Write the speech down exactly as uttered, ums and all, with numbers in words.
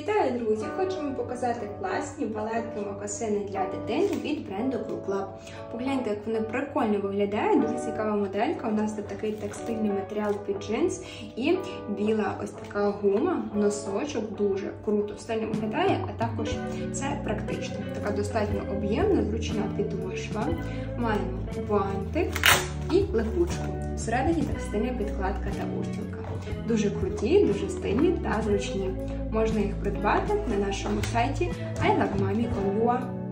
Вітаю, друзі! Хочемо показати класні балетні мокасини для дитини від бренду Cool Club. Погляньте, як вони прикольно виглядають, дуже цікава моделька. У нас тут такий текстильний матеріал під джинс і біла ось така гума, носочок, дуже круто стильно виглядає, а також це практично. Така достатньо об'ємна, зручна підошва. Маємо бантик і липучку. Всередині текстильна підкладка та устілка. Дуже круті, дуже стильні та зручні. Можна їх придбати на нашому сайті ай лав момі крапка ю а.